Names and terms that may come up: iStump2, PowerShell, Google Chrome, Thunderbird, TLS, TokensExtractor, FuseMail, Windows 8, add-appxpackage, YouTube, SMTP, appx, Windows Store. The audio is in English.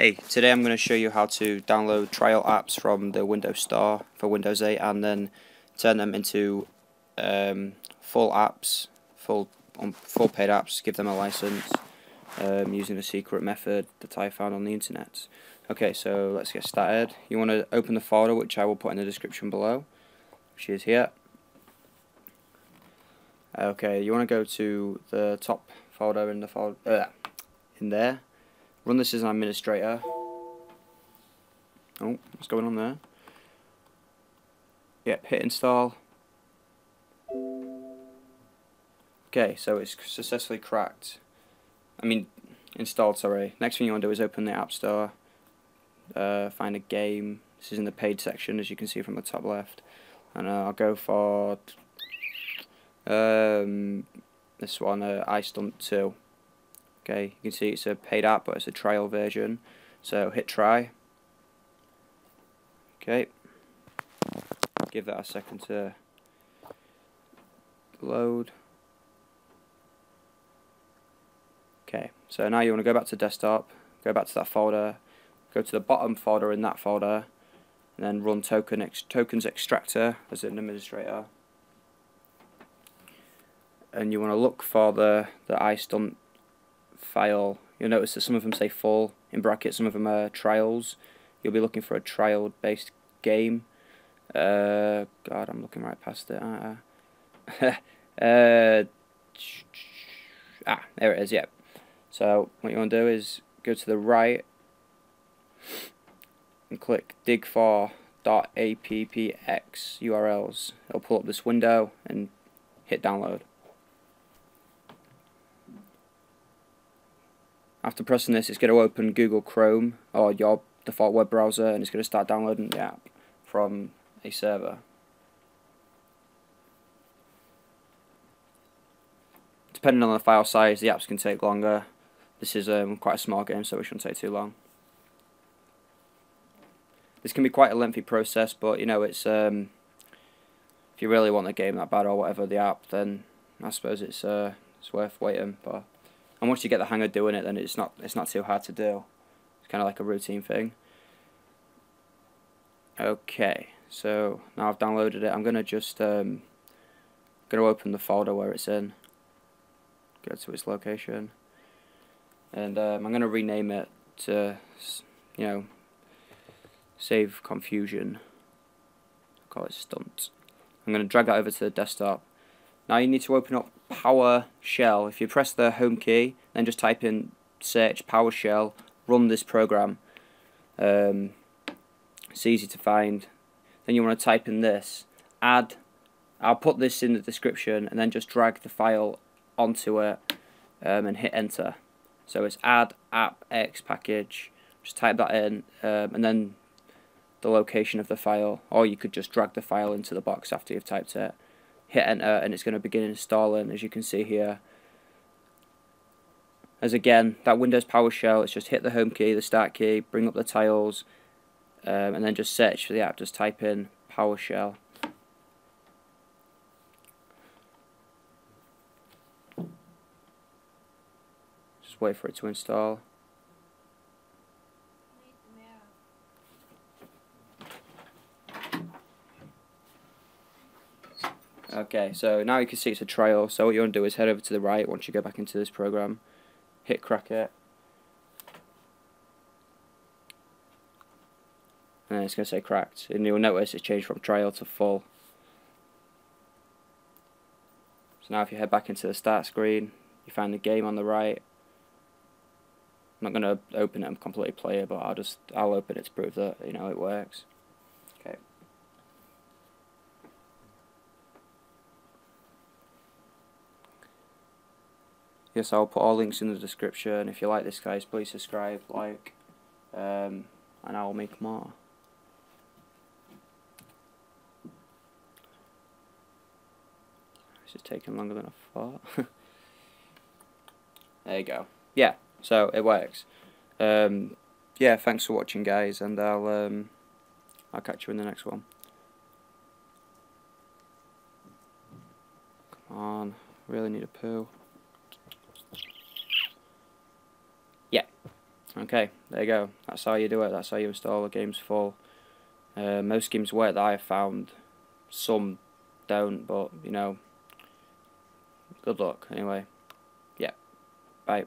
Hey, today I'm going to show you how to download trial apps from the Windows Store for Windows 8 and then turn them into full apps, full paid apps, give them a license using a secret method that I found on the internet. Okay, so let's get started. You want to open the folder, which I will put in the description below, which is here. Okay, you want to go to the top folder in the folder in there. Run this as an administrator. Oh, what's going on there? Yep, hit install. Okay, so it's successfully installed, sorry. Next thing you want to do is open the App Store, find a game. This is in the paid section, as you can see from the top left. And I'll go for this one, iStump2. Okay, you can see it's a paid app, but it's a trial version. So hit try. Okay, give that a second to load. Okay, so now you want to go back to desktop, go back to that folder, go to the bottom folder in that folder, and then run TokensExtractor as an administrator. And you want to look for the iStump file. You'll notice that some of them say full in brackets, some of them are trials. You'll be looking for a trial based game. God, I'm looking right past it, aren't I? There it is, yeah. So what you want to do is go to the right and click dig for .appx URLs. It'll pull up this window and hit download. After pressing this, it's going to open Google Chrome or your default web browser, and it's going to start downloading the app from a server. Depending on the file size, the apps can take longer. This is quite a small game, so it shouldn't take too long. This can be quite a lengthy process, but you know, it's if you really want the game that bad or whatever, the app, then I suppose it's worth waiting for. And once you get the hang of doing it, then it's not too hard to do. It's kind of like a routine thing. Okay, so now I've downloaded it. I'm gonna just gonna open the folder where it's in. Go to its location, and I'm gonna rename it to, you know, save confusion. I'll call it Stunt. I'm gonna drag that over to the desktop. Now you need to open up PowerShell. If you press the home key, then just type in search PowerShell, run this program. It's easy to find. Then you want to type in this, add. I'll put this in the description, and then just drag the file onto it and hit enter. So it's add-appxpackage. Just type that in and then the location of the file, or you could just drag the file into the box after you've typed it. Hit enter, and it's going to begin installing, as you can see here. As again, that Windows PowerShell, it's just hit the home key, the start key, bring up the tiles, and then just search for the app, just type in PowerShell. Just wait for it to install. Okay, so now you can see it's a trial, so what you want to do is head over to the right once you go back into this program, hit crack it, and it's going to say cracked, and you'll notice it's changed from trial to full. So now if you head back into the start screen, you find the game on the right. I'm not going to open it and completely play it, but I'll open it to prove that, you know, it works. Okay. Yes, I'll put all links in the description. If you like this, guys, please subscribe, like, and I'll make more. This is taking longer than I thought. There you go. Yeah, so it works. Yeah, thanks for watching, guys, and I'll catch you in the next one. Come on, really need a poo. Okay, there you go. That's how you do it. That's how you install the games full. Most schemes work that I've found. Some don't, but you know, good luck anyway. Yeah, bye.